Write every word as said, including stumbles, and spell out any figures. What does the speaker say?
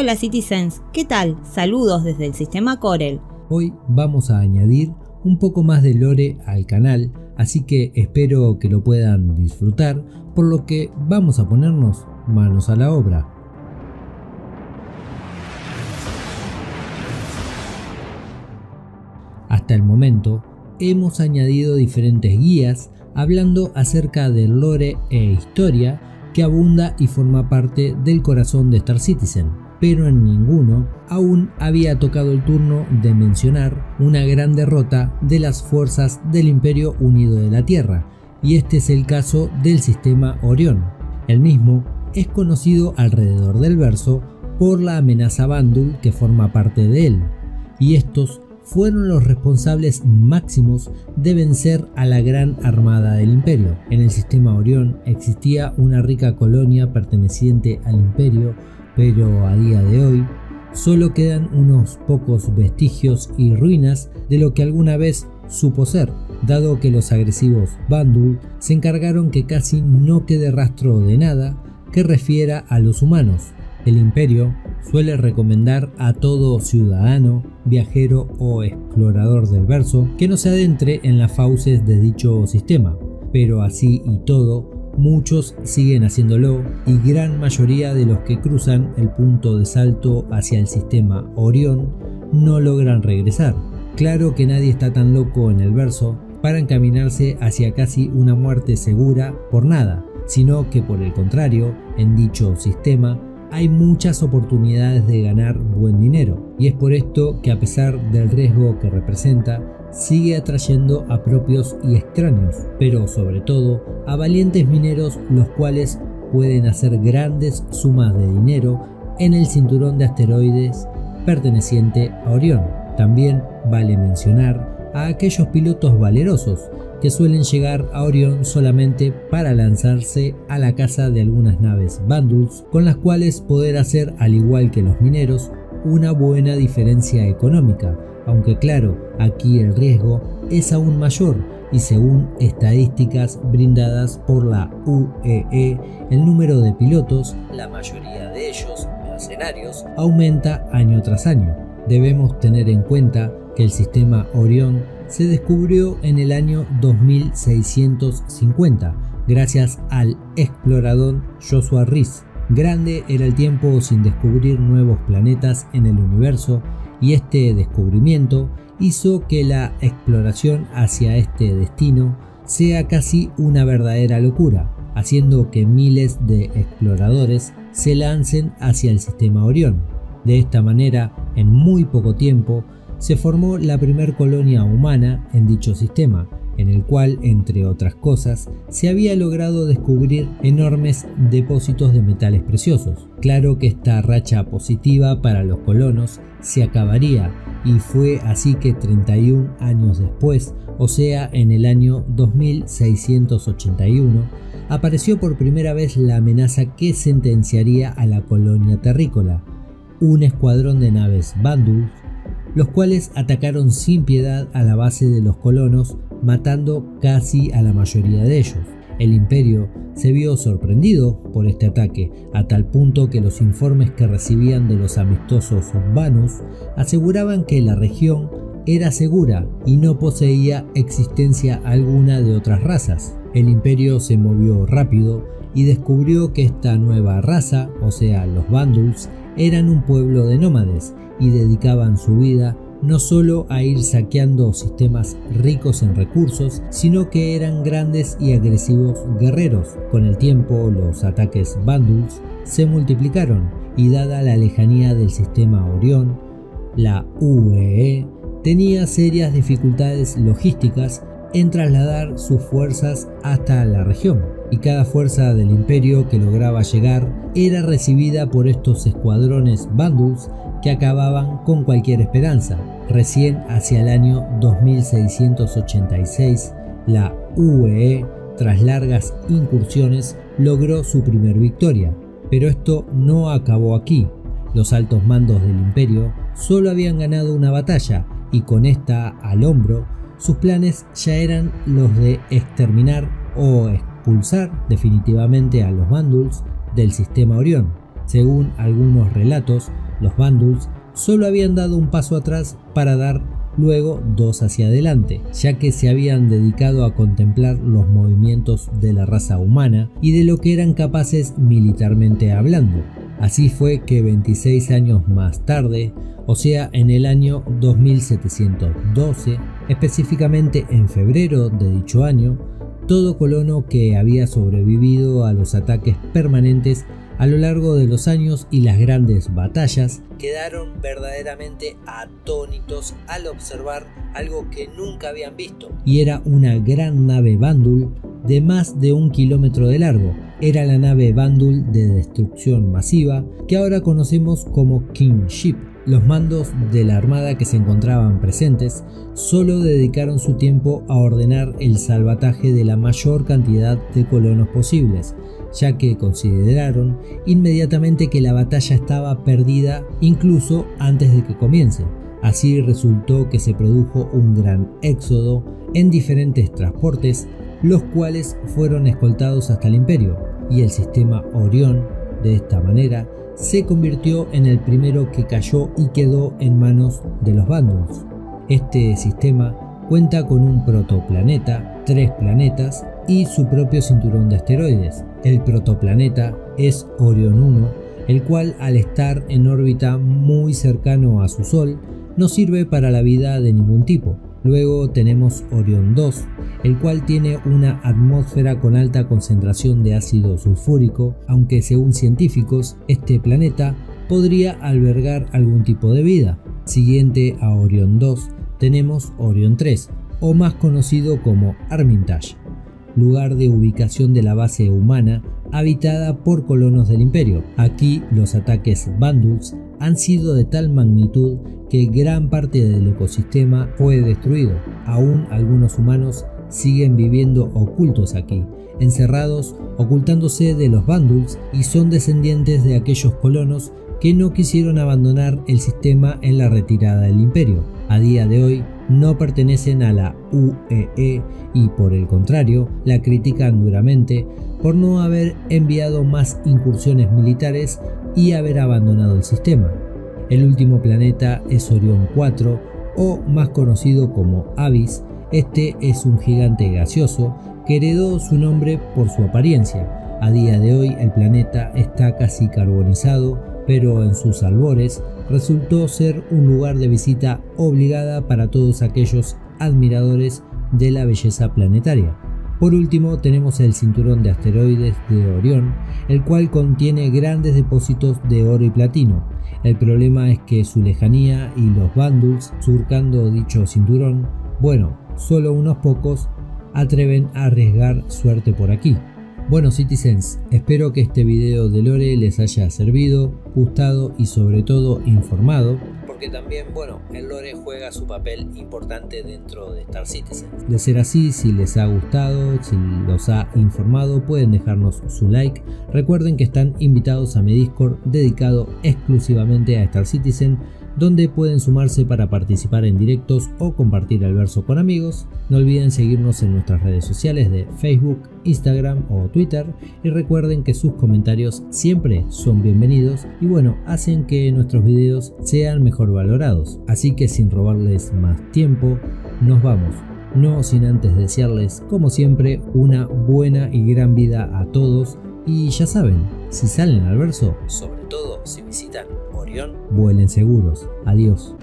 Hola Citizens, ¿qué tal? Saludos desde el sistema Corel. Hoy vamos a añadir un poco más de lore al canal, así que espero que lo puedan disfrutar, por lo que vamos a ponernos manos a la obra. Hasta el momento hemos añadido diferentes guías hablando acerca del lore e historia que abunda y forma parte del corazón de Star Citizen, pero en ninguno aún había tocado el turno de mencionar una gran derrota de las fuerzas del Imperio Unido de la Tierra, y este es el caso del sistema Orión. El mismo es conocido alrededor del verso por la amenaza Vanduul que forma parte de él, y estos fueron los responsables máximos de vencer a la gran armada del imperio. En el sistema Orión existía una rica colonia perteneciente al imperio, pero a día de hoy solo quedan unos pocos vestigios y ruinas de lo que alguna vez supo ser, dado que los agresivos Vanduul se encargaron que casi no quede rastro de nada que refiera a los humanos. El imperio suele recomendar a todo ciudadano, viajero o explorador del verso que no se adentre en las fauces de dicho sistema, pero así y todo muchos siguen haciéndolo y gran mayoría de los que cruzan el punto de salto hacia el sistema Orión no logran regresar. Claro que nadie está tan loco en el verso para encaminarse hacia casi una muerte segura por nada, sino que por el contrario, en dicho sistema hay muchas oportunidades de ganar buen dinero, y es por esto que a pesar del riesgo que representa, sigue atrayendo a propios y extraños, pero sobre todo a valientes mineros, los cuales pueden hacer grandes sumas de dinero en el cinturón de asteroides perteneciente a Orión. También vale mencionar a aquellos pilotos valerosos que suelen llegar a Orión solamente para lanzarse a la caza de algunas naves Vanduul, con las cuales poder hacer, al igual que los mineros, una buena diferencia económica, aunque claro, aquí el riesgo es aún mayor y según estadísticas brindadas por la U E E, el número de pilotos, la mayoría de ellos mercenarios, aumenta año tras año. Debemos tener en cuenta que el sistema Orión se descubrió en el año dos mil seiscientos cincuenta gracias al explorador Joshua Rhys. Grande era el tiempo sin descubrir nuevos planetas en el universo, y este descubrimiento hizo que la exploración hacia este destino sea casi una verdadera locura, haciendo que miles de exploradores se lancen hacia el sistema Orión. De esta manera, en muy poco tiempo se formó la primer colonia humana en dicho sistema, en el cual, entre otras cosas, se había logrado descubrir enormes depósitos de metales preciosos. Claro que esta racha positiva para los colonos se acabaría, y fue así que treinta y un años después, o sea en el año dos mil seiscientos ochenta y uno, apareció por primera vez la amenaza que sentenciaría a la colonia terrícola: un escuadrón de naves Vanduul, los cuales atacaron sin piedad a la base de los colonos, matando casi a la mayoría de ellos. El imperio se vio sorprendido por este ataque, a tal punto que los informes que recibían de los amistosos vanus aseguraban que la región era segura y no poseía existencia alguna de otras razas. El imperio se movió rápido y descubrió que esta nueva raza, o sea los Vanduuls, eran un pueblo de nómades y dedicaban su vida no solo a ir saqueando sistemas ricos en recursos, sino que eran grandes y agresivos guerreros. Con el tiempo, los ataques Vanduul se multiplicaron y, dada la lejanía del sistema Orión, la U E E tenía serias dificultades logísticas en trasladar sus fuerzas hasta la región, y cada fuerza del imperio que lograba llegar era recibida por estos escuadrones Vanduul que acababan con cualquier esperanza. Recién hacia el año dos mil seiscientos ochenta y seis, la U E E, tras largas incursiones, logró su primer victoria. Pero esto no acabó aquí. Los altos mandos del imperio solo habían ganado una batalla, y con esta al hombro, sus planes ya eran los de exterminar o expulsar definitivamente a los Vanduul del sistema Orión. Según algunos relatos, Los Vanduuls solo habían dado un paso atrás para dar luego dos hacia adelante, ya que se habían dedicado a contemplar los movimientos de la raza humana y de lo que eran capaces militarmente hablando. Así fue que veintiséis años más tarde, o sea en el año dos mil setecientos doce, específicamente en febrero de dicho año, todo colono que había sobrevivido a los ataques permanentes a lo largo de los años y las grandes batallas, quedaron verdaderamente atónitos al observar algo que nunca habían visto, y era una gran nave Vanduul de más de un kilómetro de largo. Era la nave Vanduul de destrucción masiva que ahora conocemos como Kingship. Los mandos de la armada que se encontraban presentes solo dedicaron su tiempo a ordenar el salvataje de la mayor cantidad de colonos posibles, ya que consideraron inmediatamente que la batalla estaba perdida incluso antes de que comience. Así resultó que se produjo un gran éxodo en diferentes transportes, los cuales fueron escoltados hasta el Imperio, y el sistema Orión, de esta manera, se convirtió en el primero que cayó y quedó en manos de los Vanduuls. Este sistema cuenta con un protoplaneta, tres planetas y su propio cinturón de asteroides. El protoplaneta es Orión uno, el cual al estar en órbita muy cercano a su Sol, no sirve para la vida de ningún tipo. Luego tenemos Orión dos, el cual tiene una atmósfera con alta concentración de ácido sulfúrico, aunque según científicos, este planeta podría albergar algún tipo de vida. Siguiente a Orión dos, tenemos Orión tres, o más conocido como Armitage, lugar de ubicación de la base humana habitada por colonos del Imperio. Aquí los ataques Vanduuls han sido de tal magnitud que gran parte del ecosistema fue destruido. Aún algunos humanos siguen viviendo ocultos aquí, encerrados, ocultándose de los Vanduuls, y son descendientes de aquellos colonos que no quisieron abandonar el sistema en la retirada del Imperio. A día de hoy no pertenecen a la U E E y por el contrario la critican duramente por no haber enviado más incursiones militares y haber abandonado el sistema. El último planeta es Orión cuatro, o más conocido como Avis. Este es un gigante gaseoso que heredó su nombre por su apariencia. A día de hoy el planeta está casi carbonizado, pero en sus albores resultó ser un lugar de visita obligada para todos aquellos admiradores de la belleza planetaria. Por último tenemos el cinturón de asteroides de Orión, el cual contiene grandes depósitos de oro y platino. El problema es que su lejanía y los Vanduuls surcando dicho cinturón, bueno, solo unos pocos atreven a arriesgar suerte por aquí. Bueno Citizens, espero que este video de Lore les haya servido, gustado y sobre todo informado, porque también, bueno, el Lore juega su papel importante dentro de Star Citizen. De ser así, si les ha gustado, si los ha informado, pueden dejarnos su like. Recuerden que están invitados a mi Discord dedicado exclusivamente a Star Citizen, donde pueden sumarse para participar en directos o compartir el verso con amigos. No olviden seguirnos en nuestras redes sociales de Facebook, Instagram o Twitter, y recuerden que sus comentarios siempre son bienvenidos y bueno, hacen que nuestros videos sean mejor valorados. Así que sin robarles más tiempo, nos vamos. No sin antes desearles, como siempre, una buena y gran vida a todos. Y ya saben, si salen al verso, sobre todo si visitan Orión, vuelen seguros. Adiós.